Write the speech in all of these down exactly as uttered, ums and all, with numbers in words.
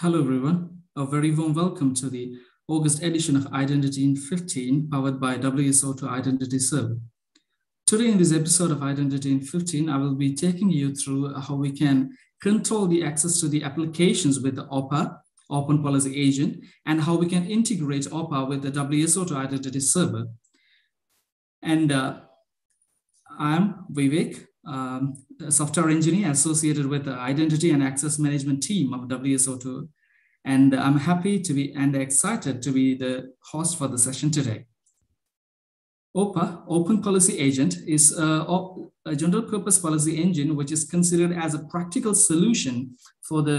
Hello, everyone. A very warm welcome to the August edition of Identity in fifteen, powered by W S O two Identity Server. Today, in this episode of Identity in fifteen, I will be taking you through how we can control the access to the applications with the O P A, Open Policy Agent, and how we can integrate O P A with the W S O two Identity Server. And uh, I'm Vivek, um, a software engineer associated with the Identity and Access Management team of W S O two. And I'm happy to be and excited to be the host for the session today. O P A, Open Policy Agent, is a, a general purpose policy engine, which is considered as a practical solution for the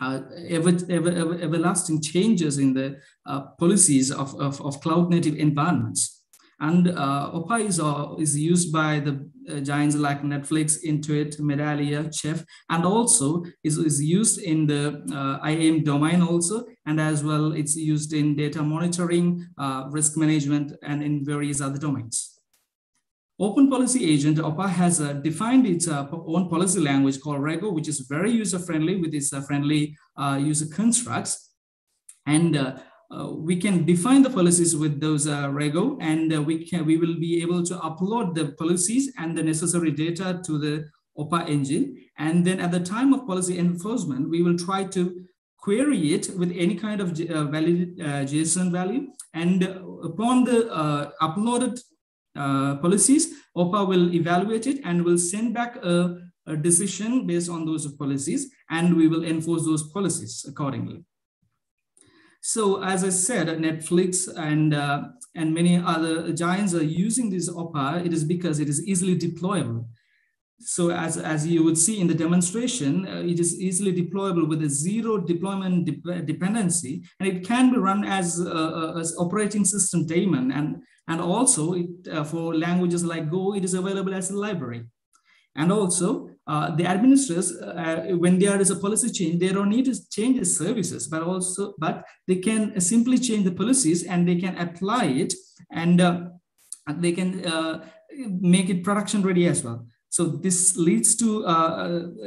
uh, ever, ever, ever, everlasting changes in the uh, policies of, of, of cloud native environments. And uh, O P A is, uh, is used by the uh, giants like Netflix, Intuit, Medallia, Chef, and also is, is used in the uh, I A M domain also, and as well it's used in data monitoring, uh, risk management, and in various other domains. Open Policy Agent, O P A, has uh, defined its uh, own policy language called Rego, which is very user-friendly with its uh, friendly uh, user constructs. And uh, Uh, we can define the policies with those uh, Rego, and uh, we can we will be able to upload the policies and the necessary data to the O P A engine. And then at the time of policy enforcement, we will try to query it with any kind of uh, valid uh, JSON value. And upon the uh, uploaded uh, policies, O P A will evaluate it and will send back a, a decision based on those policies, and we will enforce those policies accordingly. So as I said, Netflix and, uh, and many other giants are using this O P A. It is because it is easily deployable. So as, as you would see in the demonstration, uh, it is easily deployable with a zero deployment de dependency, and it can be run as uh, as operating system daemon. And, and also it, uh, for languages like Go, it is available as a library. And also, Uh, the administrators, uh, when there is a policy change, they don't need to change the services, but also, but they can simply change the policies and they can apply it, and uh, they can uh, make it production ready as well. So this leads to uh,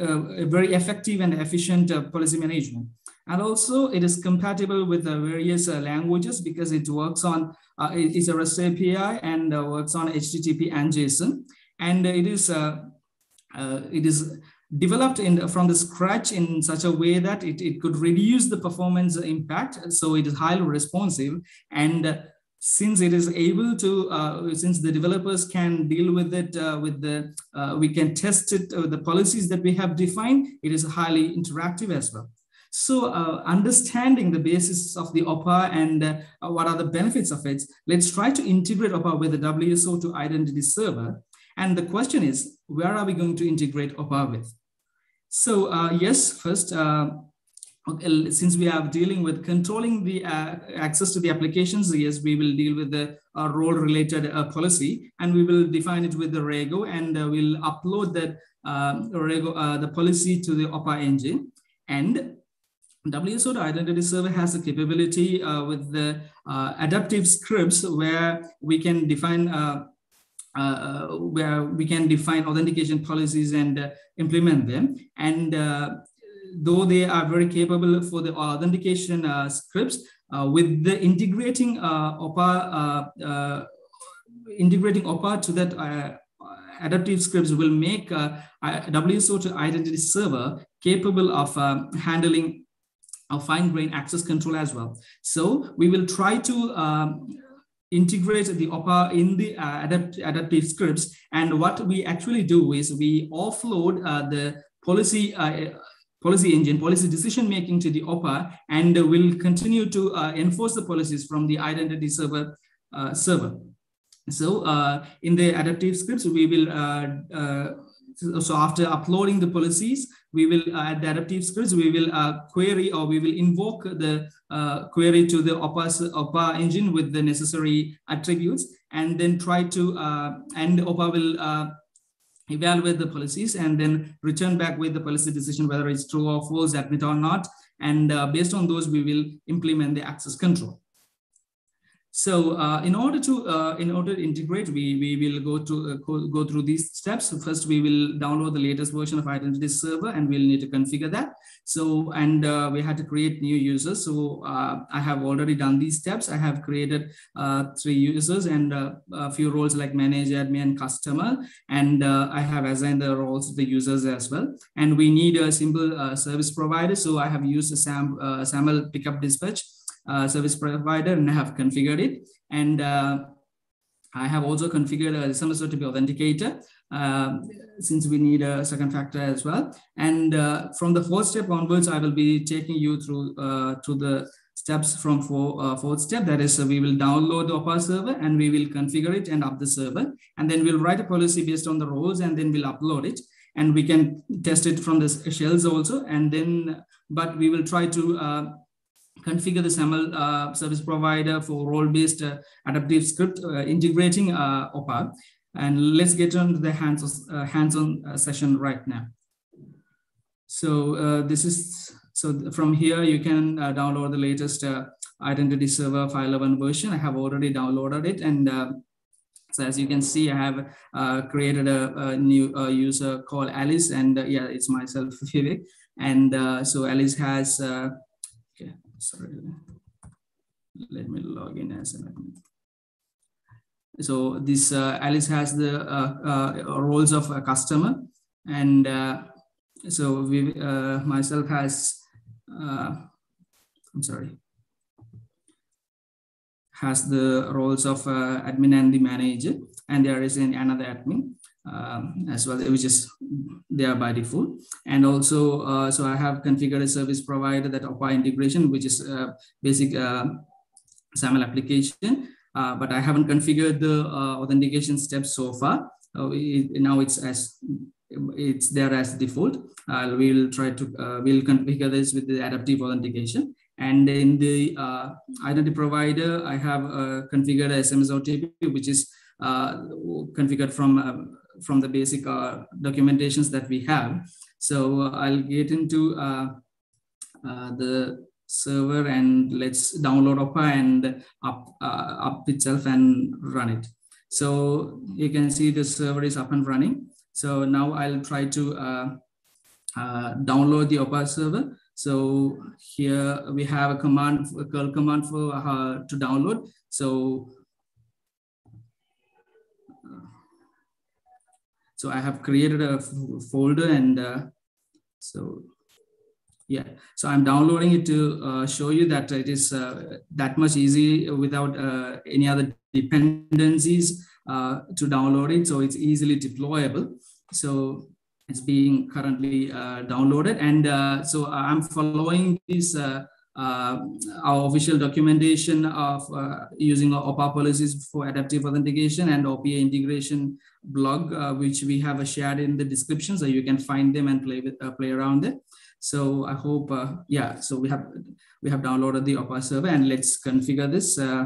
a, a very effective and efficient uh, policy management. And also it is compatible with uh, various uh, languages because it works on, uh, it is a REST A P I and uh, works on H T T P and JSON. And it is, uh, Uh, it is developed in, from the scratch in such a way that it, it could reduce the performance impact. So it is highly responsive. And uh, since it is able to, uh, since the developers can deal with it, uh, with the, uh, we can test it, uh, the policies that we have defined, it is highly interactive as well. So uh, understanding the basis of the O P A and uh, what are the benefits of it, let's try to integrate O P A with the W S O two Identity Server. And the question is, where are we going to integrate O P A with? So uh, yes, first, uh, since we are dealing with controlling the uh, access to the applications, yes, we will deal with the uh, role-related uh, policy, and we will define it with the Rego, and uh, we'll upload that uh, Rego, uh, the policy to the O P A engine. And W S O two Identity Server has the capability uh, with the uh, adaptive scripts where we can define uh, Uh, where we can define authentication policies and uh, implement them. And uh, though they are very capable for the authentication uh, scripts, uh, with the integrating uh, O P A, uh, uh, integrating O P A to that uh, adaptive scripts will make uh, W S O two Identity Server capable of uh, handling a fine-grained access control as well. So we will try to um, integrate the O P A in the uh, adapt adaptive scripts. And what we actually do is we offload uh, the policy, uh, policy engine, policy decision-making to the O P A, and uh, we'll continue to uh, enforce the policies from the identity server. Uh, server. So uh, in the adaptive scripts, we will, uh, uh, so after uploading the policies, we will add uh, the adaptive scripts, we will uh, query, or we will invoke the uh, query to the O P A engine with the necessary attributes, and then try to, uh, and O P A will uh, evaluate the policies and then return back with the policy decision, whether it's true or false, admit or not. And uh, based on those, we will implement the access control. So uh, in order to uh, in order to integrate, we we will go to uh, go through these steps. First, we will download the latest version of Identity Server, and we'll need to configure that. So and uh, we had to create new users. So uh, I have already done these steps. I have created uh, three users and uh, a few roles like manage, admin, customer, and uh, I have assigned the roles to the users as well. And we need a simple uh, service provider. So I have used a SAM, uh, SAML pickup dispatch. Uh, service provider, and I have configured it. And uh, I have also configured a S M S O T P authenticator, uh, since we need a second factor as well. And uh, from the fourth step onwards, I will be taking you through uh, to the steps from four, uh, fourth step. That is, uh, we will download the O P A server and we will configure it and up the server. And then we'll write a policy based on the roles, and then we'll upload it. And we can test it from the shells also. And then, but we will try to uh, configure the SAML uh, service provider for role-based uh, adaptive script uh, integrating uh, O P A. And let's get on to the hands-on uh, hands-on uh, session right now. So uh, this is, so from here you can uh, download the latest uh, Identity Server five eleven version. I have already downloaded it, and uh, so as you can see, I have uh, created a, a new uh, user called Alice, and uh, yeah, it's myself, Vivek. And uh, so Alice has, uh, okay. Sorry, let me log in as an admin. So this uh, Alice has the uh, uh, roles of a customer, and uh, so we uh, myself has uh, I'm sorry has the roles of uh, admin and the manager, and there is an, another admin um, as well, which is there by default. And also, uh, so I have configured a service provider, that O P A integration, which is uh, basic uh, SAML application, uh, but I haven't configured the uh, authentication steps so far. Uh, it, now it's as it's there as default. Uh, we'll try to uh, we'll configure this with the adaptive authentication. And in the uh, identity provider, I have uh, configured a S M S O T P, which is uh, configured from uh, from the basic uh, documentations that we have. So uh, I'll get into uh, uh, the server, and let's download O P A and up, uh, up itself and run it. So you can see the server is up and running. So now I'll try to uh, uh, download the O P A server. So here we have a command, a curl command for uh, to download. So So I have created a folder, and uh, so, yeah. So I'm downloading it to uh, show you that it is uh, that much easy without uh, any other dependencies uh, to download it. So it's easily deployable. So it's being currently uh, downloaded. And uh, so I'm following this uh, uh, our official documentation of uh, using O P A policies for adaptive authentication and O P A integration blog, uh, which we have uh, shared in the description, so you can find them and play with uh, play around it. So I hope, uh, yeah. So we have we have downloaded the O P A server, and let's configure this. Uh,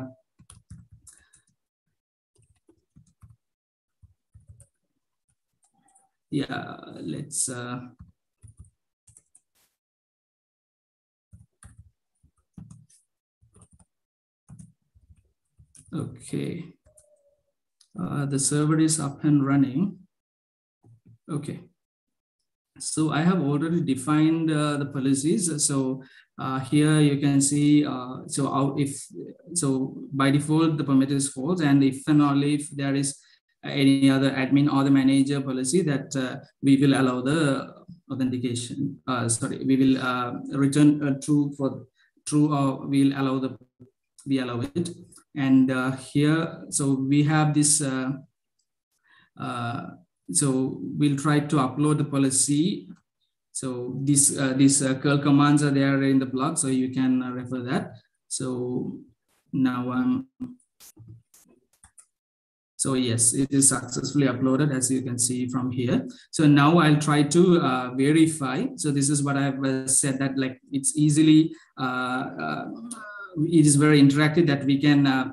yeah, let's. Uh, okay. Uh, the server is up and running. Okay. So I have already defined uh, the policies. So uh, here you can see, uh, so out if, so by default, the permit is false. And if and only if there is any other admin or the manager policy, that uh, we will allow the authentication, uh, sorry, we will uh, return uh, true for true, or we'll allow the, we allow it. And uh, here, so we have this, uh, uh, so we'll try to upload the policy. So these, uh, these uh, curl commands are there in the blog, so you can uh, refer that. So now, um, so yes, it is successfully uploaded, as you can see from here. So now I'll try to uh, verify. So this is what I've uh, said, that like it's easily, uh, uh, it is very interactive, that we can, uh,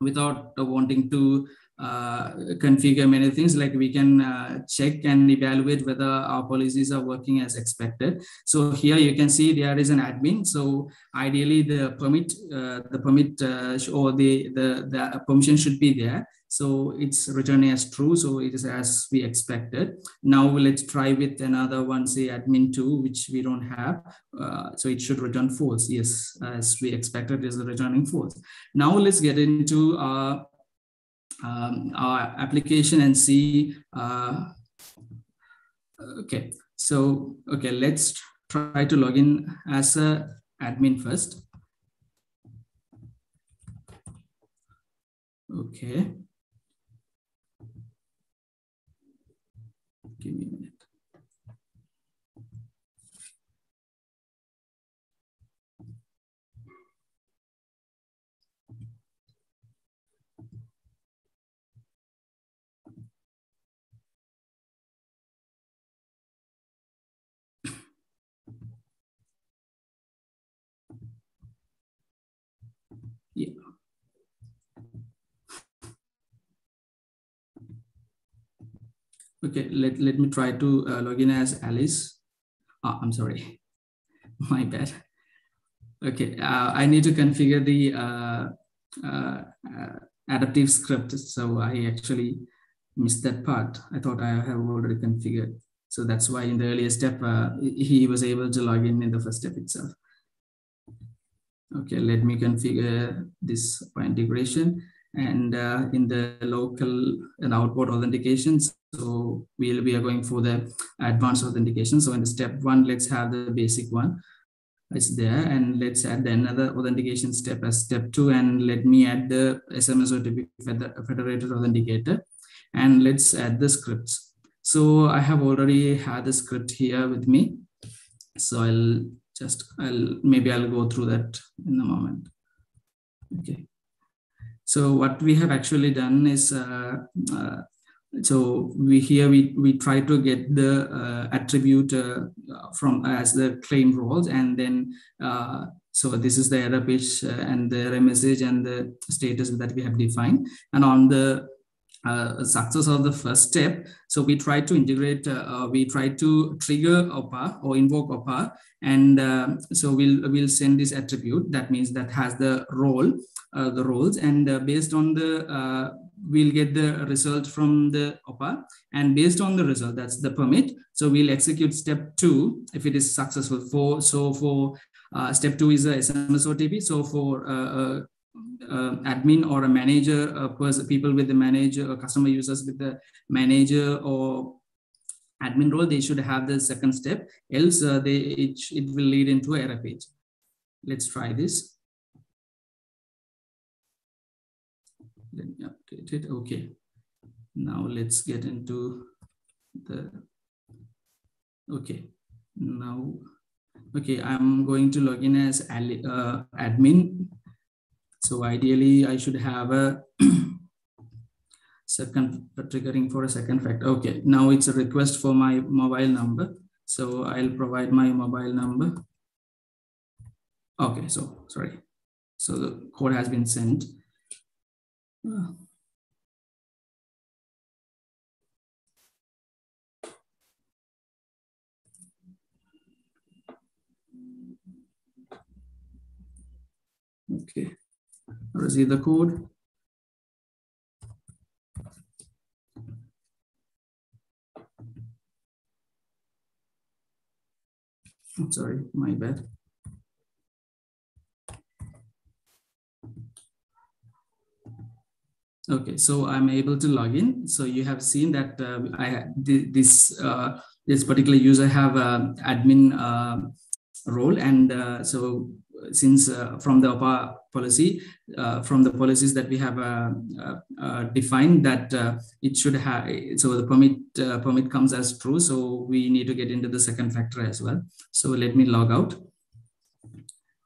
without wanting to uh, configure many things, like we can uh, check and evaluate whether our policies are working as expected. So here you can see there is an admin. So ideally the permit, uh, the permit uh, or the, the, the permission should be there. So it's returning as true. So it is as we expected. Now let's try with another one, say admin two, which we don't have. Uh, so it should return false. Yes, as we expected, is returning false. Now let's get into our, um, our application and see. Uh, okay, so, okay, let's try to log in as a admin first. Okay. Give me a minute. Yeah. Okay, let, let me try to uh, log in as Alice. Oh, I'm sorry, my bad. Okay, uh, I need to configure the uh, uh, uh, adaptive script. So I actually missed that part. I thought I have already configured. So that's why in the earlier step, uh, he was able to log in in the first step itself. Okay, let me configure this integration. And uh, in the local and outboard authentications, so we'll, we are going for the advanced authentication. So in the step one, let's have the basic one. It's there, and let's add the another authentication step as step two, and let me add the S M S O T P federated authenticator, and let's add the scripts. So I have already had the script here with me. So I'll just, I'll maybe I'll go through that in a moment. Okay. So what we have actually done is, uh, uh, so we here we, we try to get the uh, attribute uh, from as the claim roles, and then, uh, so this is the error page uh, and the error message and the status that we have defined. And on the uh, success of the first step, so we try to integrate, uh, we try to trigger O P A or invoke O P A. And uh, so we'll, we'll send this attribute, that means that has the role. Uh, the roles, and uh, based on the uh, we'll get the result from the O P A, and based on the result, that's the permit. So we'll execute step two if it is successful. For so for uh, step two is a S M S O T P. So for uh, uh, uh, admin or a manager, uh, person, people with the manager, or customer users with the manager or admin role, they should have the second step. Else, uh, they it, it will lead into an error page. Let's try this. Let me update it. Okay. Now let's get into the, okay. Now, okay, I'm going to log in as uh, admin. So ideally I should have a second, triggering for a second factor. Okay, now it's a request for my mobile number. So I'll provide my mobile number. Okay, so sorry. So the code has been sent. Oh. Okay, receive the code. I'm sorry, my bad. Okay, so I'm able to log in. So you have seen that uh, I this uh, this particular user have an admin uh, role, and uh, so since uh, from the O P A policy, uh, from the policies that we have uh, uh, defined, that uh, it should have, so the permit uh, permit comes as true. So we need to get into the second factor as well. So let me log out,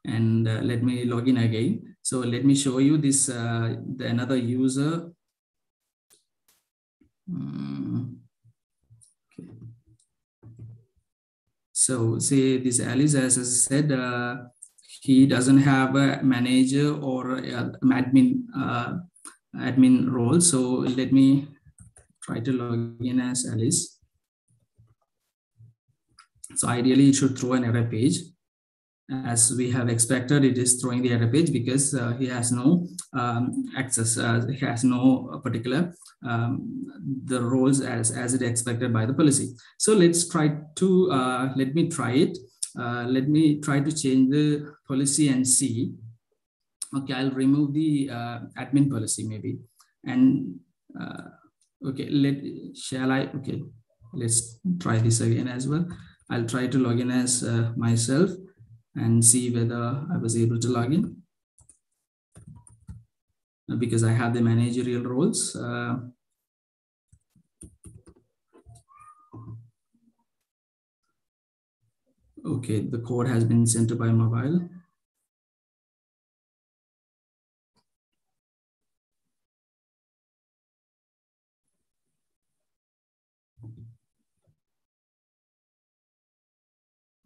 and uh, let me log in again. So let me show you this, uh, the another user. Um, okay. So say this Alice, as I said, uh, he doesn't have a manager or a admin uh, admin role. So let me try to log in as Alice. So ideally, it should throw an error page. As we have expected, it is throwing the error page because uh, he has no um, access, uh, he has no particular um, the roles as, as it expected by the policy. So let's try to, uh, let me try it. Uh, let me try to change the policy and see. Okay, I'll remove the uh, admin policy maybe. And uh, okay, let, shall I, okay, let's try this again as well. I'll try to log in as uh, myself and see whether I was able to log in, because I have the managerial roles. Uh, okay, the code has been sent to my mobile.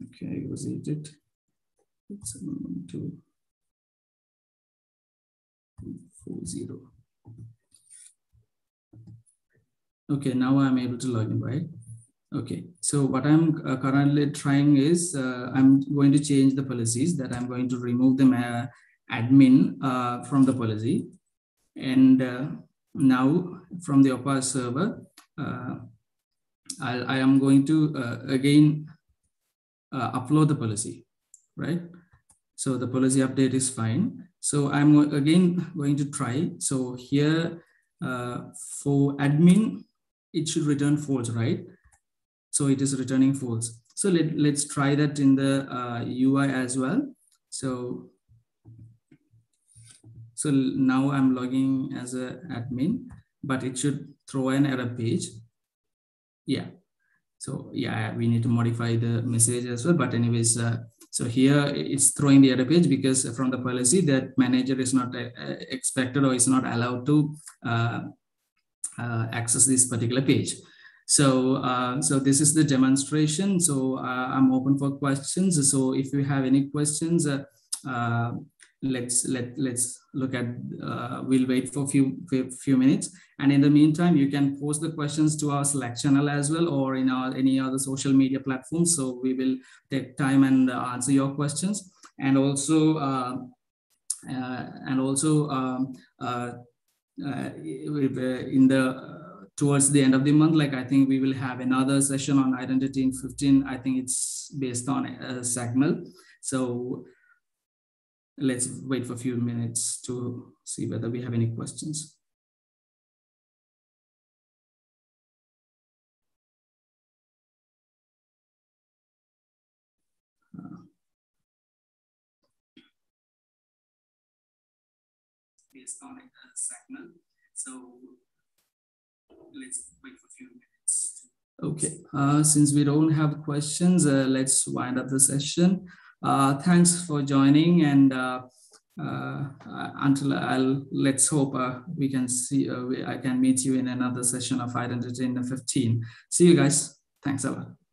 Okay, was it? It's one, two, four, zero. Okay, now I'm able to log in, right? Okay, so what I'm uh, currently trying is uh, I'm going to change the policies that I'm going to remove the uh, admin uh, from the policy. And uh, now from the O P A server, uh, I'll, I am going to uh, again uh, upload the policy, right? So the policy update is fine. So I'm again going to try. So here uh, for admin, it should return false, right? So it is returning false. So let, let's try that in the uh, U I as well. So, so now I'm logging as an admin, but it should throw an error page. Yeah. So yeah, we need to modify the message as well. But anyways, uh, so here it's throwing the error page because from the policy that manager is not uh, expected or is not allowed to uh, uh, access this particular page. So, uh, so this is the demonstration. So uh, I'm open for questions. So if you have any questions, uh, uh, let's let let's look at. Uh, we'll wait for a few few minutes, and in the meantime, you can post the questions to our Slack channel as well, or in our any other social media platforms. So we will take time and uh, answer your questions, and also uh, uh, and also um, uh, uh, in the. Towards the end of the month, like I think we will have another session on Identity in fifteen. I think it's based on uh, SAML. So let's wait for a few minutes to see whether we have any questions. Uh, based on uh, SAML. So let's wait for a few minutes. Okay, uh, since we don't have questions, uh, let's wind up the session. Uh, thanks for joining, and uh, uh, until I'll let's hope uh, we can see uh, we, I can meet you in another session of Identity in fifteen. See you guys. Thanks a lot.